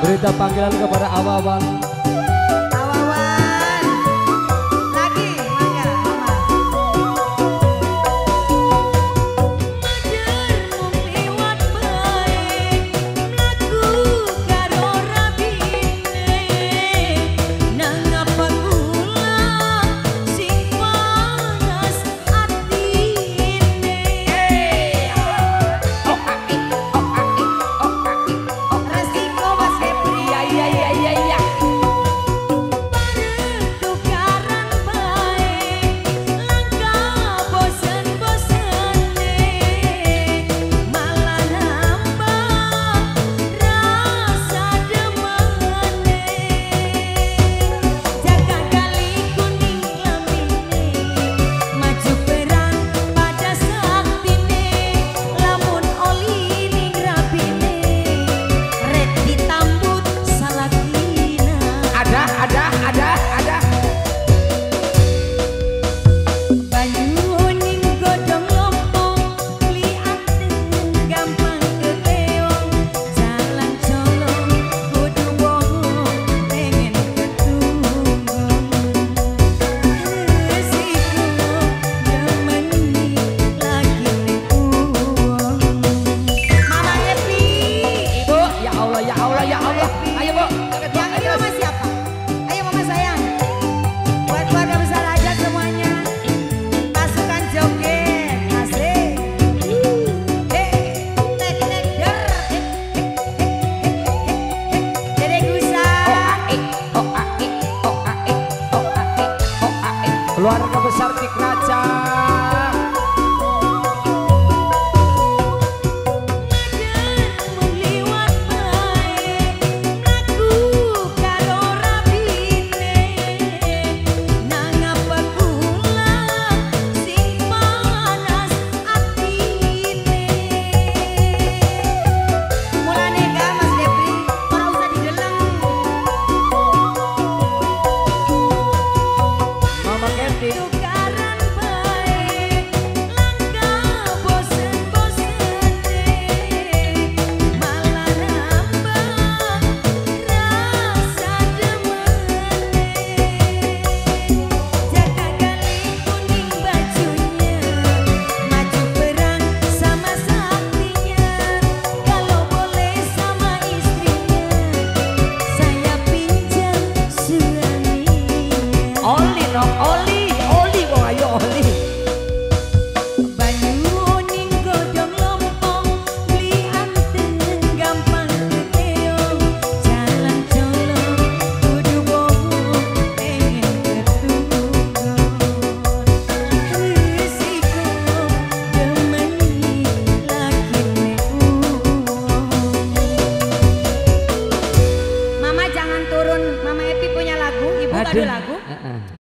Berita panggilan kepada Awawan. Awawan, lagi mangga, mama. Maderung liwat baik, mlaku karo rabine. Nang apa kula sing panas atine. Oh, Iya. keluarga besar di kerajaan. No.